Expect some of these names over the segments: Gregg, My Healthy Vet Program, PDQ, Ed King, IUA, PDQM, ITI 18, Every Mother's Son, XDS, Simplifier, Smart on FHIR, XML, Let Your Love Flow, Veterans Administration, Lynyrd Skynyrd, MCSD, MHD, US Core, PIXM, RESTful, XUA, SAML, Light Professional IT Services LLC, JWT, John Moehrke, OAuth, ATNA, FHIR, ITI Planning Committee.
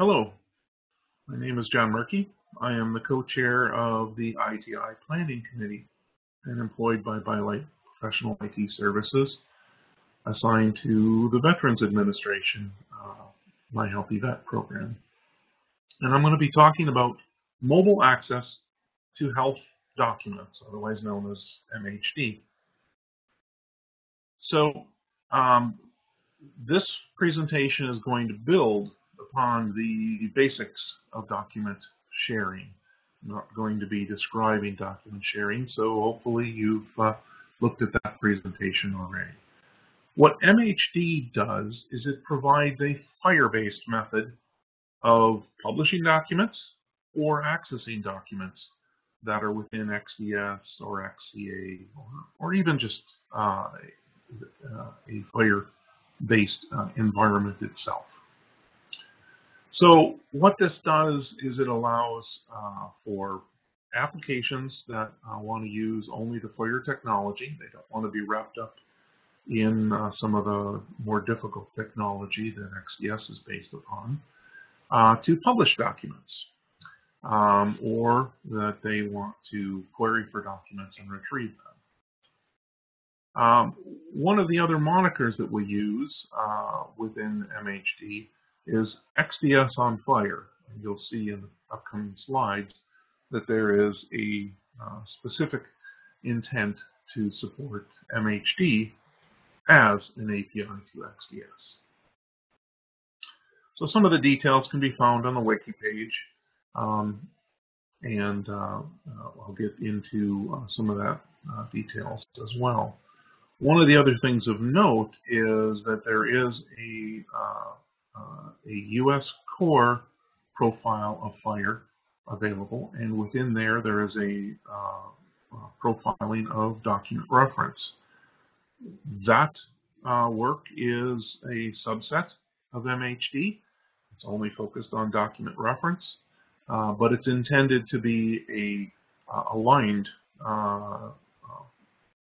Hello, my name is John Moehrke. I am the co-chair of the ITI Planning Committee and employed by Light Professional IT Services, assigned to the Veterans Administration, My Healthy Vet Program. And I'm going to be talking about mobile access to health documents, otherwise known as MHD. So this presentation is going to build upon the basics of document sharing. I'm not going to be describing document sharing, so hopefully you've looked at that presentation already. What MHD does is it provides a FHIR-based method of publishing documents or accessing documents that are within XDS or XCA or even just a FHIR-based environment itself. So what this does is it allows for applications that want to use only the FHIR technology. They don't want to be wrapped up in some of the more difficult technology that XDS is based upon, to publish documents, or that they want to query for documents and retrieve them. One of the other monikers that we use within MHD is XDS on FHIR. You'll see in the upcoming slides that there is a specific intent to support MHD as an API to XDS. So some of the details can be found on the wiki page, and I'll get into some of that details as well. One of the other things of note is that there is a US Core profile of FHIR available, and within there, there is a profiling of document reference. That work is a subset of MHD. It's only focused on document reference, but it's intended to be a aligned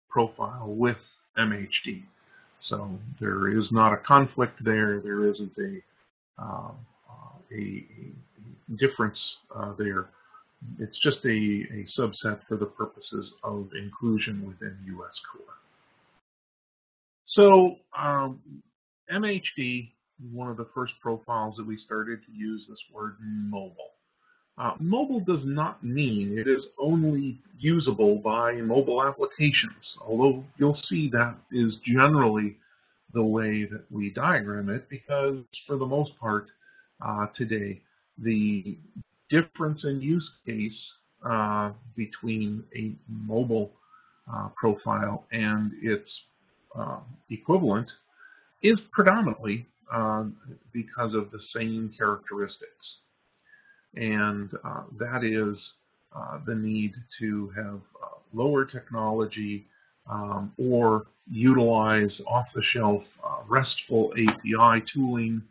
profile with MHD. So there is not a conflict there. There isn't a difference there. It's just a subset for the purposes of inclusion within US Core. So MHD, one of the first profiles that we started to use this word mobile. Mobile does not mean it is only usable by mobile applications, although you'll see that is generally the way that we diagram it, because for the most part today, the difference in use case between a mobile profile and its equivalent is predominantly because of the same characteristics. And that is the need to have lower technology or utilize off-the-shelf RESTful API tooling,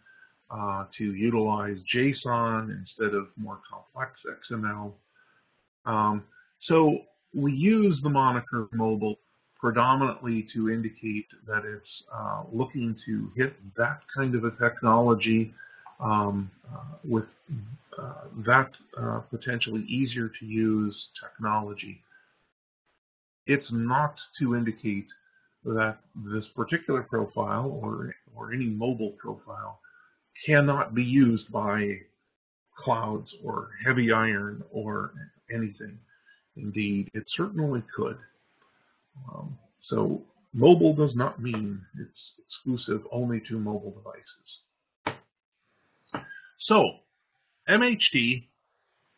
to utilize JSON instead of more complex XML. So we use the moniker mobile predominantly to indicate that it's looking to hit that kind of a technology with that potentially easier to use technology. It's not to indicate that this particular profile or any mobile profile cannot be used by clouds or heavy iron or anything. Indeed, it certainly could. So mobile does not mean it's exclusive only to mobile devices. So MHD,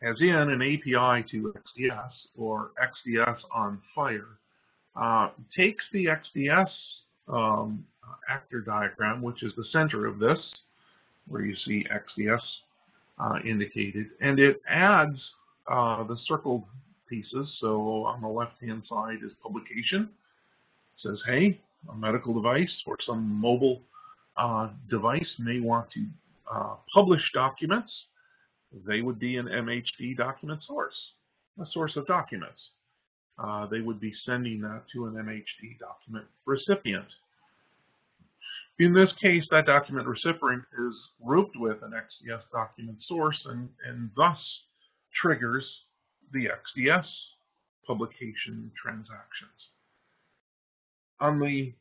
as in an API to XDS or XDS on FHIR, takes the XDS actor diagram, which is the center of this, where you see XDS indicated, and it adds the circled pieces. So on the left-hand side is publication. It says, hey, a medical device or some mobile device may want to publish documents. They would be an MHD document source, a source of documents. They would be sending that to an MHD document recipient. In this case, that document recipient is grouped with an XDS document source and thus triggers the XDS publication transactions. On the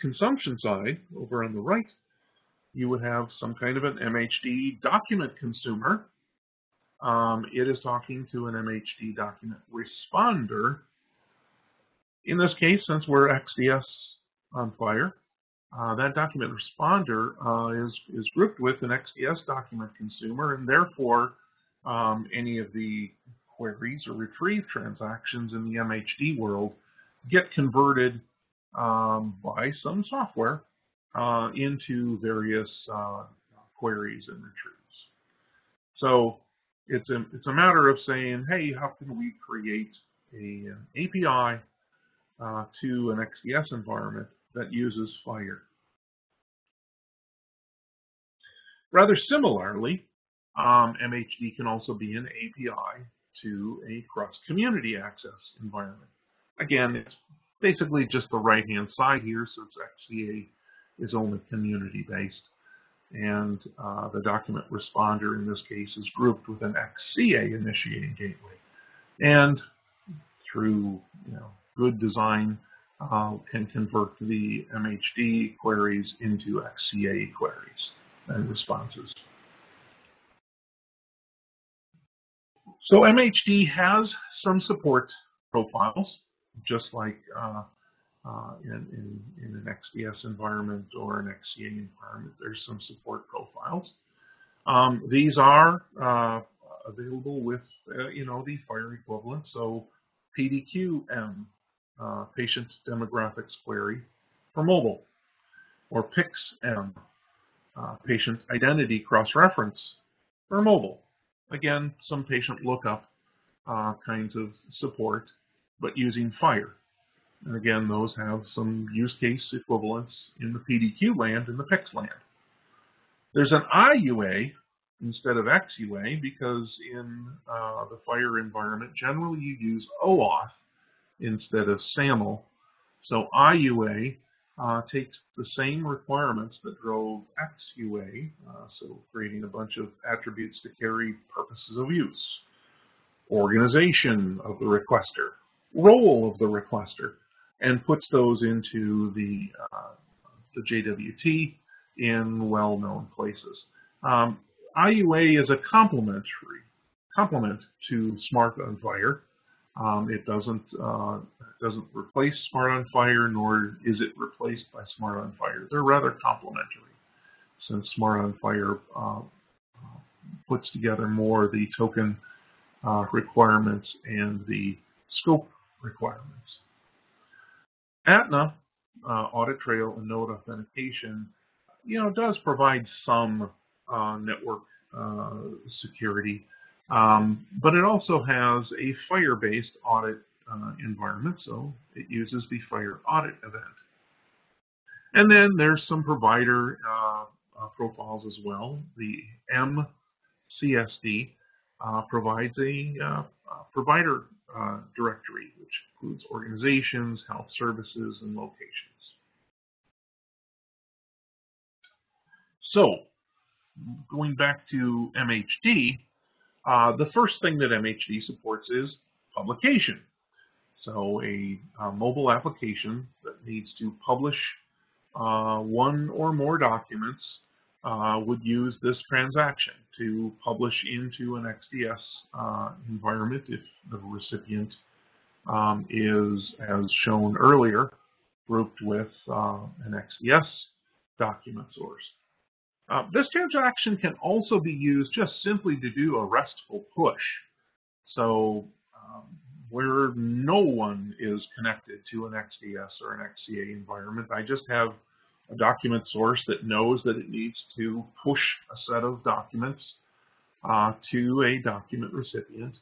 consumption side, over on the right, you would have some kind of an MHD document consumer. It is talking to an MHD document responder. In this case, since we're XDS on FHIR, that document responder is grouped with an XDS document consumer, and therefore any of the queries or retrieve transactions in the MHD world get converted by some software into various queries and retrieves. So it's a matter of saying, hey, how can we create an API to an XDS environment that uses FHIR? Rather similarly, MHD can also be an API to a cross-community access environment. Again, it's basically just the right-hand side here, since XCA is only community-based, and the document responder in this case is grouped with an XCA-initiated gateway, and through good design can convert the MHD queries into XCA queries and responses. So MHD has some support profiles, just like in an XDS environment or an XCA environment. There's some support profiles. These are available with the FHIR equivalent. So PDQM, patient demographics query for mobile, or PIXM, patient identity cross-reference for mobile. Again, some patient lookup kinds of support, but using FHIR. And again, those have some use case equivalents in the PDQ land and the PIX land. There's an IUA instead of XUA because in the FHIR environment, generally you use OAuth instead of SAML. So IUA takes the same requirements that drove XUA, so creating a bunch of attributes to carry purposes of use, organization of the requester, role of the requester, and puts those into the JWT in well-known places. IUA is a complement to Smart on FHIR. It doesn't replace Smart on FHIR, nor is it replaced by Smart on FHIR. They're rather complementary, since Smart on FHIR puts together more the token requirements and the scope requirements. ATNA, audit trail and node authentication, does provide some network security. But it also has a FHIR-based audit environment, so it uses the FHIR audit event. And then there's some provider profiles as well. The MCSD provides a provider directory, which includes organizations, health services, and locations. So, going back to MHD, the first thing that MHD supports is publication. So a mobile application that needs to publish one or more documents would use this transaction to publish into an XDS environment if the recipient is, as shown earlier, grouped with an XDS document source. This transaction can also be used just simply to do a RESTful push. So where no one is connected to an XDS or an XCA environment, I just have a document source that knows that it needs to push a set of documents to a document recipient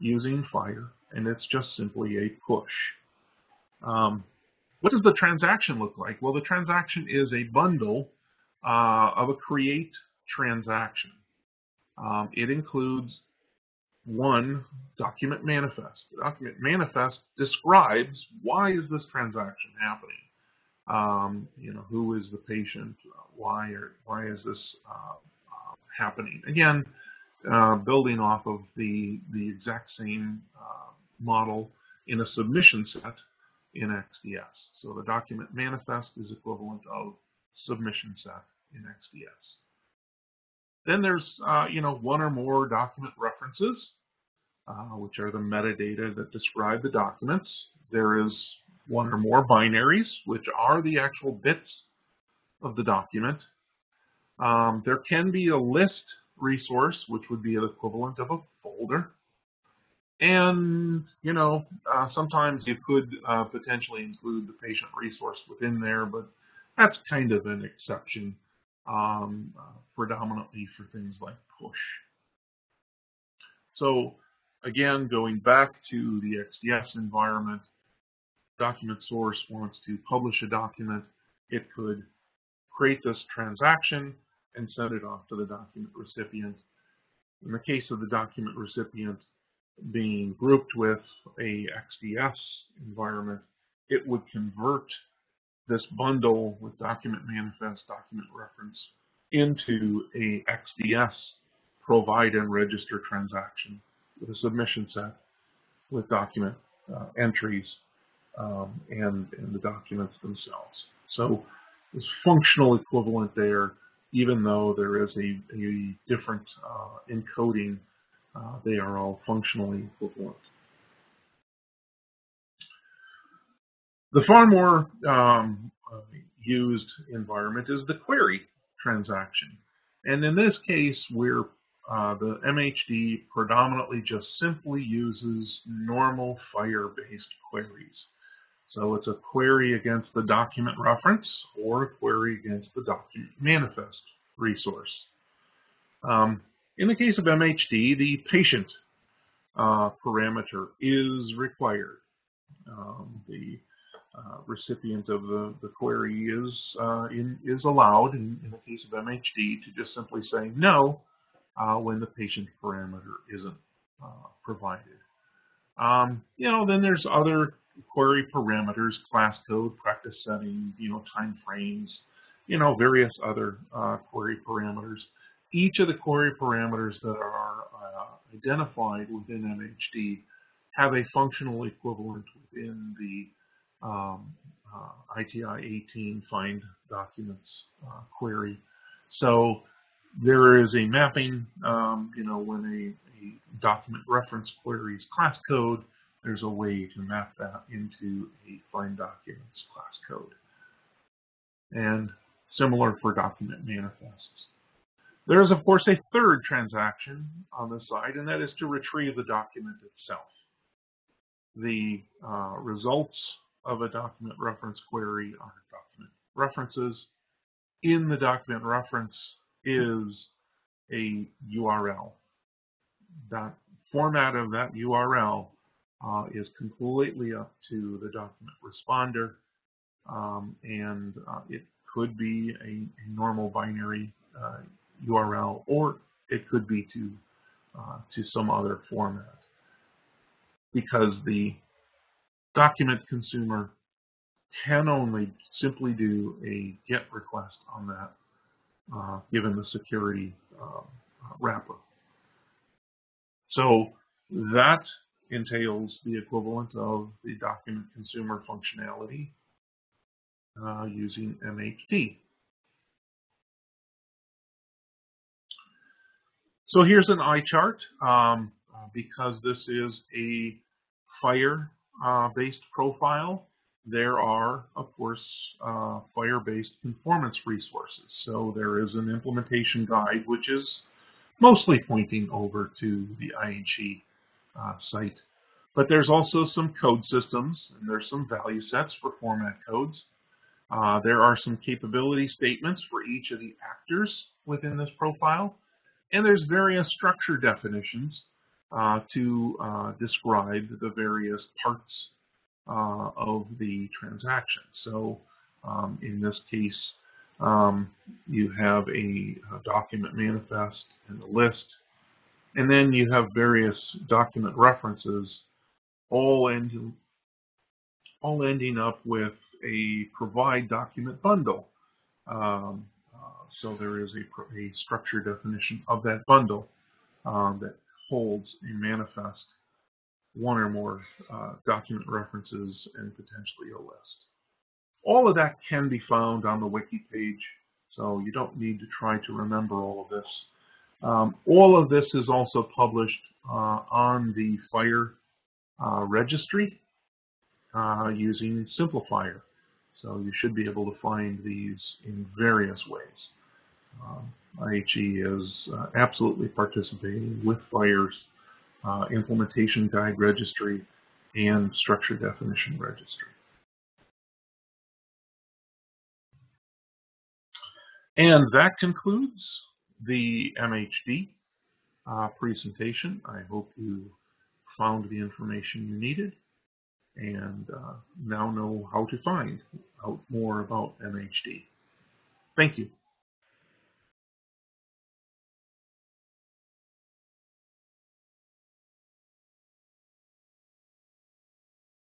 using FHIR, and it's just simply a push. What does the transaction look like? Well, the transaction is a bundle of a create transaction. It includes one document manifest. The document manifest describes why is this transaction happening. Who is the patient? Why is this happening. Again, building off of the exact same model in a submission set in XDS. So the document manifest is equivalent of submission set in XDS. Then there's one or more document references, which are the metadata that describe the documents. There is one or more binaries, which are the actual bits of the document. There can be a list resource, which would be the equivalent of a folder. And, sometimes you could potentially include the patient resource within there, but that's kind of an exception, predominantly for things like push. So, again, going back to the XDS environment, document source wants to publish a document. It could create this transaction and send it off to the document recipient. In the case of the document recipient being grouped with a XDS environment, it would convert this bundle with document manifest, document reference into a XDS provide and register transaction with a submission set with document entries and the documents themselves. So this functional equivalent there, even though there is a different encoding, they are all functionally equivalent. The far more used environment is the query transaction. And in this case, we're, the MHD predominantly just simply uses normal FHIR-based queries. So it's a query against the document reference or a query against the document manifest resource. In the case of MHD, the patient parameter is required. The recipient of the query is allowed, in the case of MHD, to just simply say no when the patient parameter isn't provided. Then there's other query parameters, class code, practice setting, time frames, various other query parameters. Each of the query parameters that are identified within MHD have a functional equivalent within the ITI 18 find documents query. So there is a mapping, when a document reference queries class code, there's a way to map that into a find documents class code. And similar for document manifests. There is, of course, a third transaction on this side, and that is to retrieve the document itself. The results of a document reference query are document references. In the document reference is a URL. That format of that URL is completely up to the document responder, and it could be a normal binary URL, or it could be to some other format, because the document consumer can only simply do a GET request on that, given the security wrapper. So that entails the equivalent of the document consumer functionality using MHD. So here's an eye chart. Because this is a FHIR based profile, there are, of course, FHIR-based conformance resources. So there is an implementation guide, which is mostly pointing over to the IHE site. But there's also some code systems, and there's some value sets for format codes. There are some capability statements for each of the actors within this profile. And there's various structure definitions to describe the various parts of the transaction. So in this case, you have a document manifest and a list, and then you have various document references, all ending up with a provide document bundle So there is a structure definition of that bundle that holds a manifest one or more document references and potentially a list. All of that can be found on the wiki page, so you don't need to try to remember all of this. All of this is also published on the FHIR registry using Simplifier. So you should be able to find these in various ways. IHE is absolutely participating with FHIR's implementation guide registry and structure definition registry. And that concludes the MHD presentation. I hope you found the information you needed and now know how to find out more about MHD. Thank you.